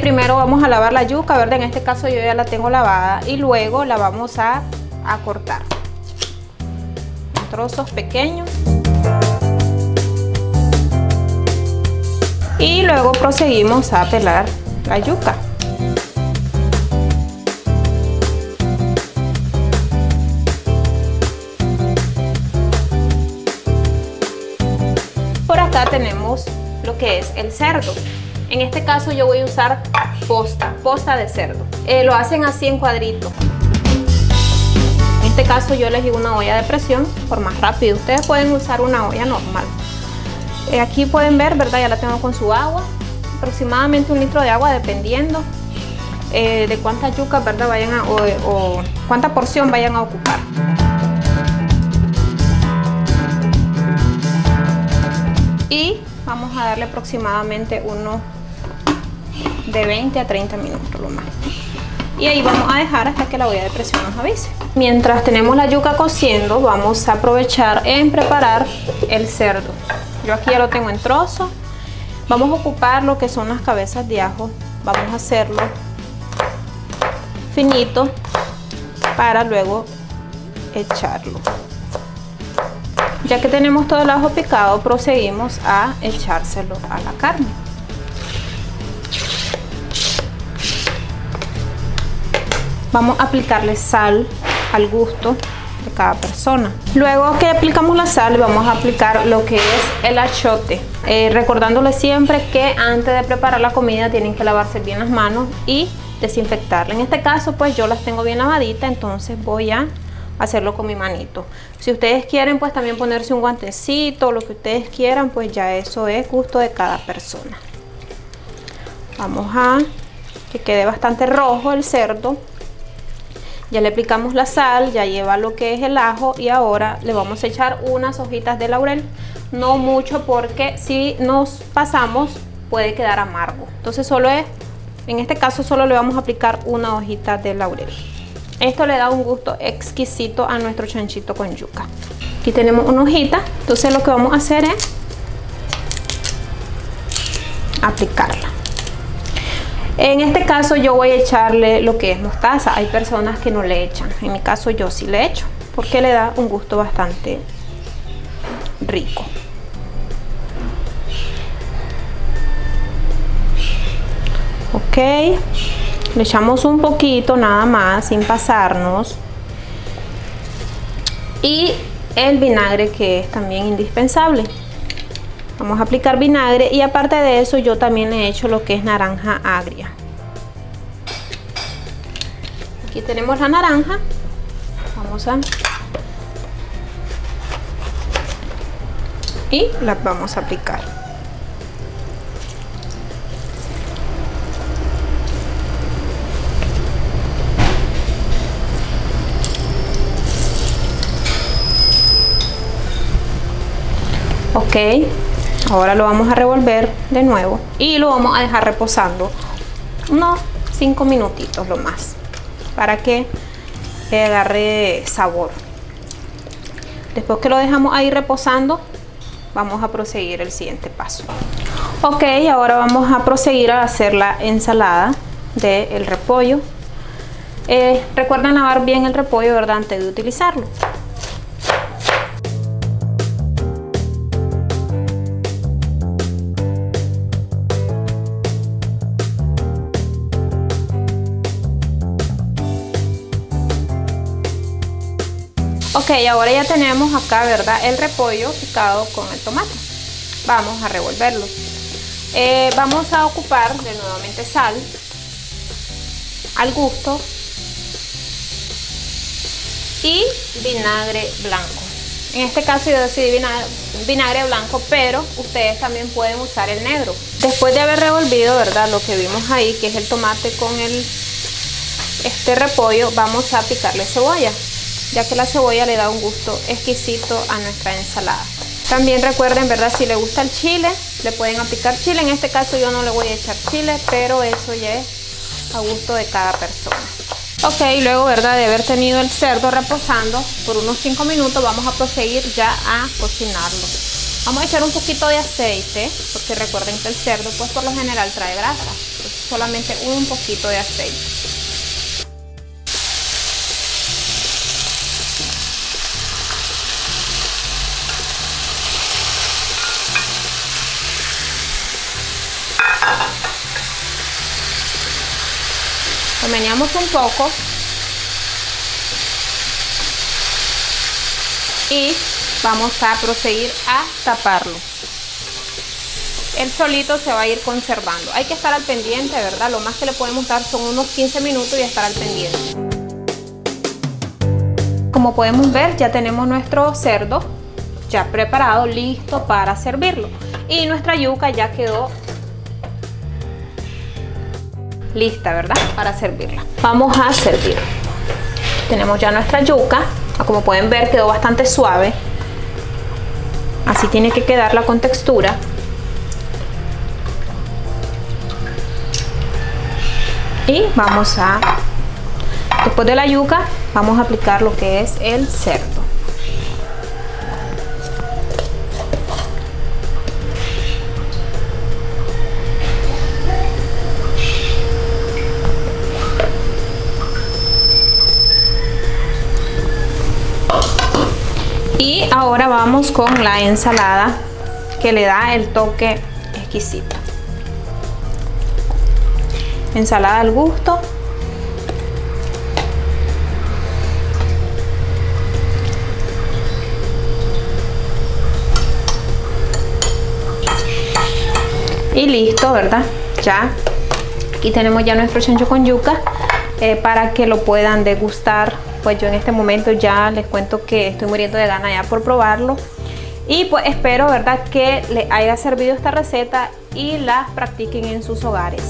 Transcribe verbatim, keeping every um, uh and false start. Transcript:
primero vamos a lavar la yuca, ¿verdad? En este caso yo ya la tengo lavada y luego la vamos a, a cortar en trozos pequeños. Y luego proseguimos a pelar la yuca. Por acá tenemos lo que es el cerdo. En este caso yo voy a usar posta, posta de cerdo. Eh, lo hacen así en cuadritos. En este caso yo elegí una olla de presión, por más rápido. Ustedes pueden usar una olla normal. Eh, aquí pueden ver, ¿verdad? Ya la tengo con su agua. Aproximadamente un litro de agua, dependiendo eh, de cuántas yucas, ¿verdad? Vayan a, o, o cuánta porción vayan a ocupar. Y vamos a darle aproximadamente unos de veinte a treinta minutos lo más. Y ahí vamos a dejar hasta que la olla de presión nos avise. Mientras tenemos la yuca cociendo, vamos a aprovechar en preparar el cerdo. Yo aquí ya lo tengo en trozo. Vamos a ocupar lo que son las cabezas de ajo. Vamos a hacerlo finito para luego echarlo. Ya que tenemos todo el ajo picado, proseguimos a echárselo a la carne. Vamos a aplicarle sal al gusto de cada persona. Luego que aplicamos la sal, vamos a aplicar lo que es el achiote. Eh, recordándoles siempre que antes de preparar la comida tienen que lavarse bien las manos y desinfectarla. En este caso, pues yo las tengo bien lavaditas, entonces voy a hacerlo con mi manito. Si ustedes quieren, pues también ponerse un guantecito, lo que ustedes quieran, pues ya eso es gusto de cada persona. Vamos a que quede bastante rojo el cerdo. Ya le aplicamos la sal, ya lleva lo que es el ajo y ahora le vamos a echar unas hojitas de laurel. No mucho, porque si nos pasamos puede quedar amargo. Entonces solo es, en este caso solo le vamos a aplicar una hojita de laurel. Esto le da un gusto exquisito a nuestro chanchito con yuca. Aquí tenemos una hojita, entonces lo que vamos a hacer es aplicarla. En este caso yo voy a echarle lo que es mostaza. Hay personas que no le echan, en mi caso yo sí le echo, porque le da un gusto bastante rico. Ok. Le echamos un poquito nada más, sin pasarnos. Y el vinagre, que es también indispensable. Vamos a aplicar vinagre y aparte de eso yo también le echo lo que es naranja agria. Aquí tenemos la naranja. Vamos a... Y la vamos a aplicar. Ok, ahora lo vamos a revolver de nuevo y lo vamos a dejar reposando unos cinco minutitos lo más, para que agarre sabor. Después que lo dejamos ahí reposando, vamos a proseguir el siguiente paso. Ok, ahora vamos a proseguir a hacer la ensalada del repollo. Eh, recuerden lavar bien el repollo, ¿verdad?, antes de utilizarlo. Ok, ahora ya tenemos acá, ¿verdad?, el repollo picado con el tomate. Vamos a revolverlo. Eh, vamos a ocupar de nuevamente sal al gusto y vinagre blanco. En este caso yo decidí vinagre, vinagre blanco, pero ustedes también pueden usar el negro. Después de haber revolvido, ¿verdad?, lo que vimos ahí, que es el tomate con el, este repollo, vamos a picarle cebolla, ya que la cebolla le da un gusto exquisito a nuestra ensalada. También recuerden, ¿verdad?, si le gusta el chile, le pueden aplicar chile. En este caso yo no le voy a echar chile, pero eso ya es a gusto de cada persona. Ok, luego, ¿verdad?, de haber tenido el cerdo reposando por unos cinco minutos, vamos a proseguir ya a cocinarlo. Vamos a echar un poquito de aceite, porque recuerden que el cerdo, pues por lo general trae grasa. solamente un poquito de aceite. Lo meneamos un poco y vamos a proseguir a taparlo. Él solito se va a ir conservando. Hay que estar al pendiente, ¿verdad? Lo más que le podemos dar son unos quince minutos y estar al pendiente. Como podemos ver, ya tenemos nuestro cerdo ya preparado, listo para servirlo. Y nuestra yuca ya quedó lista, ¿verdad? Para servirla. Vamos a servir. Tenemos ya nuestra yuca. Como pueden ver, quedó bastante suave. Así tiene que quedarla con textura. Y vamos a, después de la yuca, vamos a aplicar lo que es el cerdo. Y ahora vamos con la ensalada que le da el toque exquisito. Ensalada al gusto. Y listo, ¿verdad? Ya. Aquí tenemos ya nuestro chancho con yuca eh, para que lo puedan degustar. Pues yo en este momento ya les cuento que estoy muriendo de gana ya por probarlo. Y pues espero, ¿verdad?, que les haya servido esta receta y la practiquen en sus hogares.